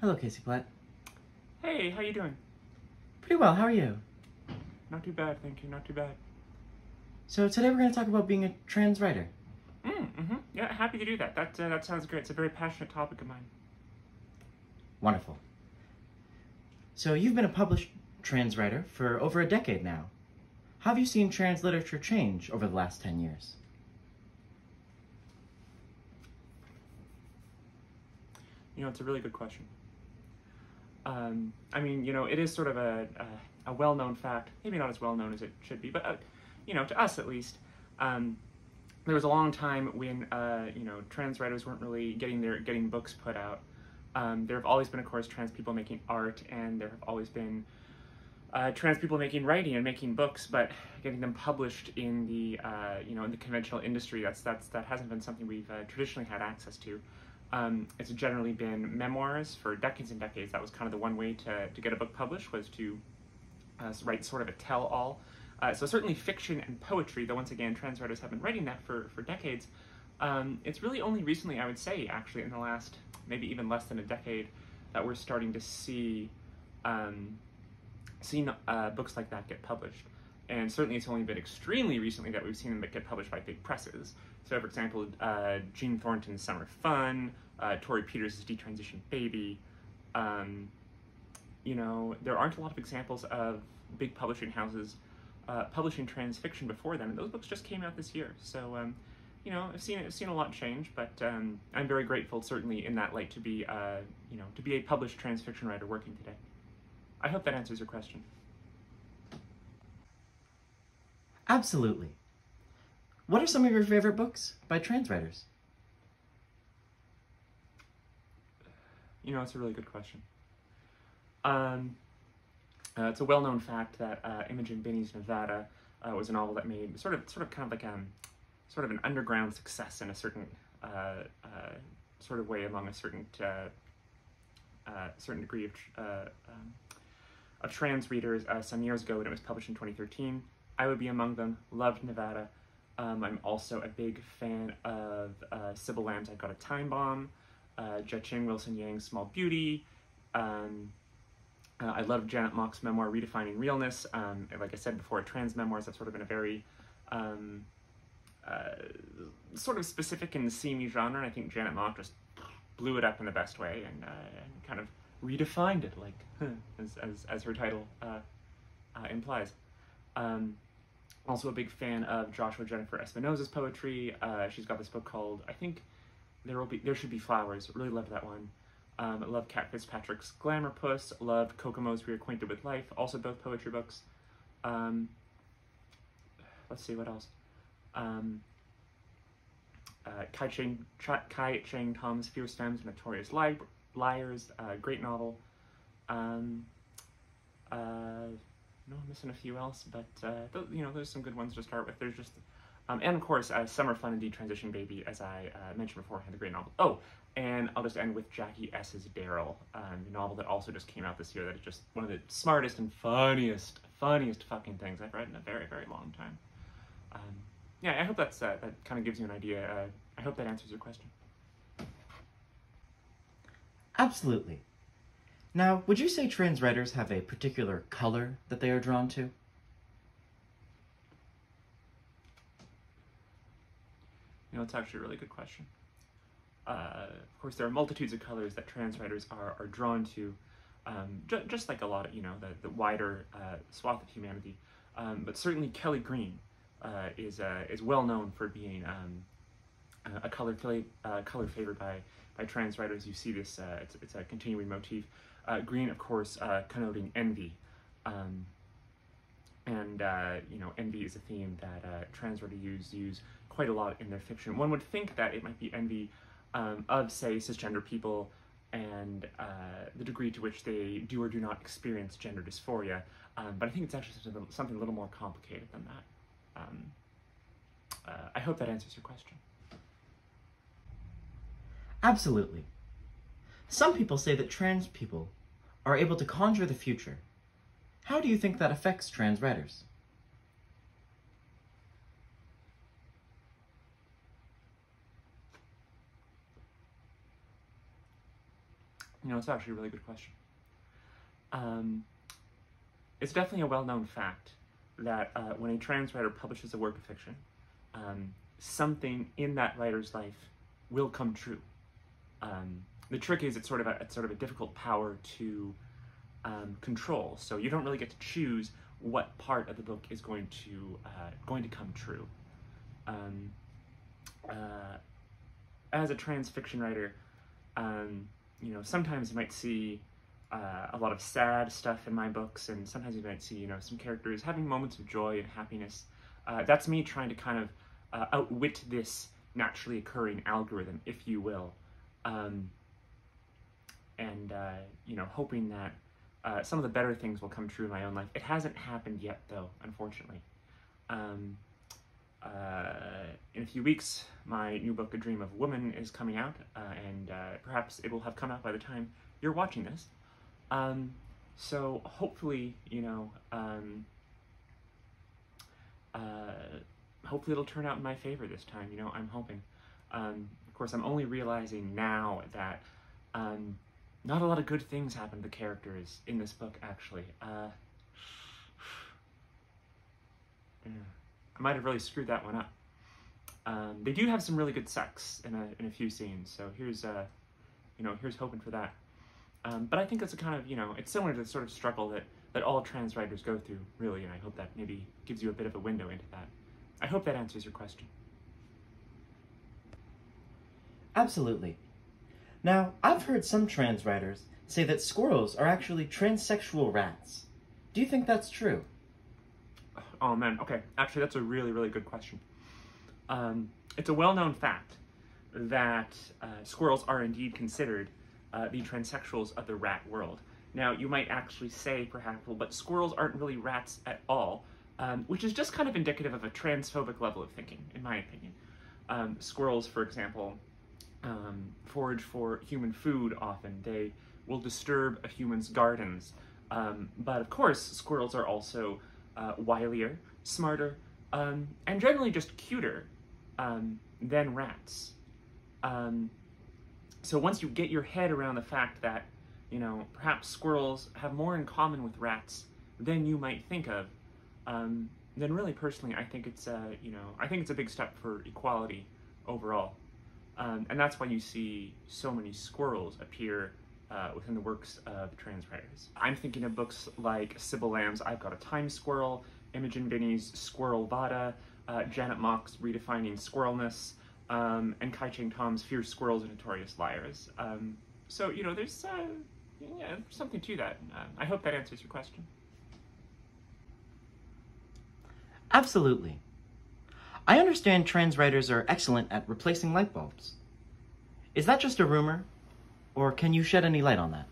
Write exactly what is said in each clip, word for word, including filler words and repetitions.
Hello, Casey Plett. Hey, how you doing? Pretty well, how are you? Not too bad, thank you, not too bad. So today we're going to talk about being a trans writer. Mm, mm-hmm, yeah, happy to do that. That, uh, that sounds great. It's a very passionate topic of mine. Wonderful. So you've been a published trans writer for over a decade now. How have you seen trans literature change over the last ten years? You know, it's a really good question. Um, I mean, you know, it is sort of a, a, a well-known fact, maybe not as well-known as it should be, but, uh, you know, to us at least, um, there was a long time when, uh, you know, trans writers weren't really getting their getting books put out. Um, there have always been, of course, trans people making art, and there have always been uh, trans people making writing and making books, but getting them published in the, uh, you know, in the conventional industry, that's, that's, that hasn't been something we've uh, traditionally had access to. Um, it's generally been memoirs for decades and decades. That was kind of the one way to, to get a book published, was to uh, write sort of a tell-all. Uh, so certainly fiction and poetry, though once again trans writers have been writing that for, for decades, um, it's really only recently, I would say, actually in the last maybe even less than a decade, that we're starting to see um, seen, uh, books like that get published. And certainly it's only been extremely recently that we've seen them get published by big presses. So for example, uh, Gene Thornton's Summer Fun, uh, Tori Peters' Detransition Baby. Um, you know, there aren't a lot of examples of big publishing houses uh, publishing trans fiction before them, and those books just came out this year. So, um, you know, I've seen, I've seen a lot change, but um, I'm very grateful, certainly in that light, to be, uh, you know, to be a published trans fiction writer working today. I hope that answers your question. Absolutely. What are some of your favorite books by trans writers? You know, it's a really good question. Um, uh, it's a well-known fact that uh, Imogen Binney's Nevada uh, was a novel that made sort of, sort of, kind of like um, sort of an underground success in a certain uh, uh, sort of way among a certain uh, uh, certain degree of tr uh, um, of trans readers uh, some years ago, when it was published in twenty thirteen. I would be among them. Loved Nevada. Um, I'm also a big fan of uh, Sybil Lamb's I've Got a Time Bomb, uh, Jia Qing Wilson Yang's Small Beauty. Um, uh, I love Janet Mock's memoir, Redefining Realness. Um, like I said before, trans memoirs have sort of been a very um, uh, sort of specific and seamy genre, and I think Janet Mock just blew it up in the best way and, uh, and kind of redefined it, like as, as, as her title uh, uh, implies. Um, Also a big fan of Joshua Jennifer Espinoza's poetry. Uh, she's got this book called, I think, There Will Be, There Should Be Flowers. Really loved that one. Um, I love Cat Fitzpatrick's Glamour Puss. Loved Kokomo's Reacquainted with Life. Also both poetry books. Um, let's see, what else? Um, uh, Kai Cheng, Kai Cheng Thomas, Fierce Femmes, Notorious Li Liars. Uh, great novel. Um, uh, No, I'm missing a few else, but uh, th you know, there's some good ones to start with. There's just, um, and of course, uh, Summer Fun and Detransition Baby, as I uh, mentioned beforehand, the great novel. Oh, and I'll just end with Jackie S's Daryl, um, the novel that also just came out this year. That is just one of the smartest and funniest, funniest fucking things I've read in a very, very long time. Um, yeah, I hope that's uh, that kind of gives you an idea. Uh, I hope that answers your question. Absolutely. Now, would you say trans writers have a particular color that they are drawn to? You know, it's actually a really good question. Uh, of course, there are multitudes of colors that trans writers are, are drawn to, um, ju just like a lot of, you know, the, the wider uh, swath of humanity. Um, but certainly Kelly green uh, is, uh, is well known for being um, a color, uh, color favored by, by trans writers. You see this, uh, it's, it's a continuing motif. Uh, green, of course, uh, connoting envy, um, and uh, you know, envy is a theme that uh, trans writers use, use quite a lot in their fiction. One would think that it might be envy um, of, say, cisgender people, and uh, the degree to which they do or do not experience gender dysphoria, um, but I think it's actually something, something a little more complicated than that. Um, uh, I hope that answers your question. Absolutely. Some people say that trans people are able to conjure the future. How do you think that affects trans writers? You know, it's actually a really good question. Um, it's definitely a well-known fact that uh, when a trans writer publishes a work of fiction, um, something in that writer's life will come true. Um, the trick is it's sort of a, it's sort of a difficult power to um, control. So you don't really get to choose what part of the book is going to uh, going to come true. Um, uh, as a trans fiction writer, um, you know, sometimes you might see uh, a lot of sad stuff in my books, and sometimes you might see, you know, some characters having moments of joy and happiness. Uh, that's me trying to kind of uh, outwit this naturally occurring algorithm, if you will. Um, and, uh, you know, hoping that uh, some of the better things will come true in my own life. It hasn't happened yet, though, unfortunately. Um, uh, in a few weeks, my new book, A Dream of Woman, is coming out, uh, and uh, perhaps it will have come out by the time you're watching this. Um, so hopefully, you know, um, uh, hopefully it'll turn out in my favor this time, you know, I'm hoping. Um, of course, I'm only realizing now that um, not a lot of good things happen to the characters in this book, actually. Uh, yeah. I might have really screwed that one up. Um, they do have some really good sex in a, in a few scenes, so here's, uh, you know, here's hoping for that. Um, but I think that's a kind of, you know, it's similar to the sort of struggle that, that all trans writers go through, really, and I hope that maybe gives you a bit of a window into that. I hope that answers your question. Absolutely. Now, I've heard some trans writers say that squirrels are actually transsexual rats. Do you think that's true? Oh man, okay. Actually, that's a really, really good question. Um, it's a well-known fact that uh, squirrels are indeed considered uh, the transsexuals of the rat world. Now, you might actually say, perhaps, well, but squirrels aren't really rats at all, um, which is just kind of indicative of a transphobic level of thinking, in my opinion. Um, squirrels, for example, um, forage for human food often. They will disturb a human's gardens. Um, but of course, squirrels are also Uh, wilier, smarter, um, and generally just cuter um, than rats. Um, so once you get your head around the fact that, you know, perhaps squirrels have more in common with rats than you might think of, um, then really personally, I think it's a, you know, I think it's a big step for equality overall. Um, and that's why you see so many squirrels appear Uh, within the works of trans writers. I'm thinking of books like Sybil Lamb's I've Got a Time Squirrel, Imogen Binney's Squirrel Vada, uh, Janet Mock's Redefining Squirrelness, um, and Kai Cheng Thomas' Fierce Squirrels and Notorious Liars. Um, so, you know, there's uh, yeah, something to that. Uh, I hope that answers your question. Absolutely. I understand trans writers are excellent at replacing light bulbs. Is that just a rumor? Or can you shed any light on that?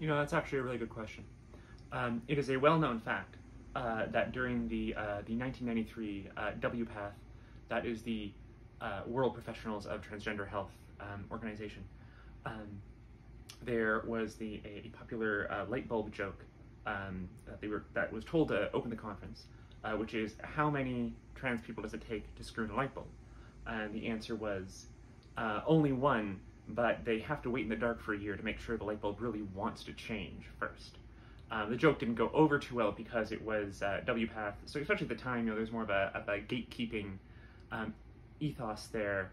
You know, that's actually a really good question. Um, it is a well-known fact uh, that during the, uh, the nineteen ninety-three uh, W PATH, that is the uh, World Professionals of Transgender Health um, organization, um, there was the, a popular uh, light bulb joke um, that, they were, that was told to open the conference, uh, which is, how many trans people does it take to screw in a light bulb? And the answer was uh, only one, but they have to wait in the dark for a year to make sure the light bulb really wants to change first. Um, the joke didn't go over too well because it was uh, W PATH, so especially at the time, you know, there was more of a, of a gatekeeping um, ethos there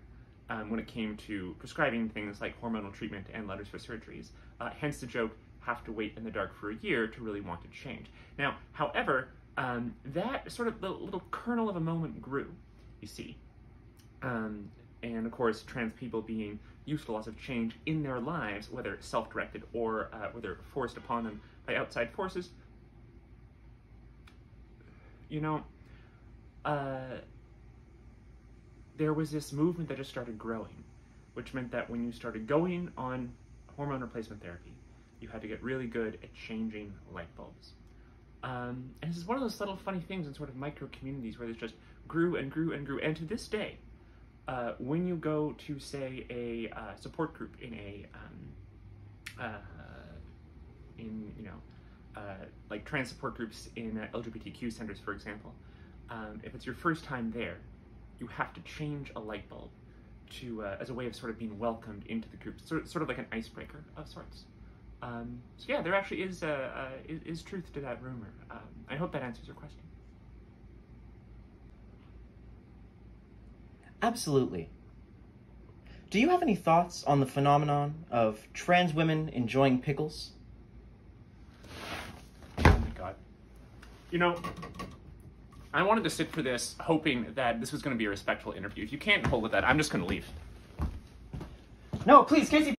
um, when it came to prescribing things like hormonal treatment and letters for surgeries. Uh, hence the joke, have to wait in the dark for a year to really want to change. Now, however, um, that sort of little, little kernel of a moment grew, you see. Um, and of course, trans people being used to lots of change in their lives, whether self-directed or uh, whether forced upon them by outside forces. You know, uh, there was this movement that just started growing, which meant that when you started going on hormone replacement therapy, you had to get really good at changing light bulbs. Um, and this is one of those little funny things in sort of micro communities where this just grew and grew and grew, and to this day, Uh, when you go to, say, a uh, support group in a, um, uh, in, you know, uh, like trans support groups in uh, L G B T Q centers, for example, um, if it's your first time there, you have to change a light bulb to uh, as a way of sort of being welcomed into the group, sort of, sort of like an icebreaker of sorts. Um, so yeah, there actually is, uh, uh, is, is truth to that rumor. Um, I hope that answers your question. Absolutely. Do you have any thoughts on the phenomenon of trans women enjoying pickles? Oh my God. You know, I wanted to sit for this hoping that this was going to be a respectful interview. If you can't hold with that, I'm just going to leave. No, please, Casey.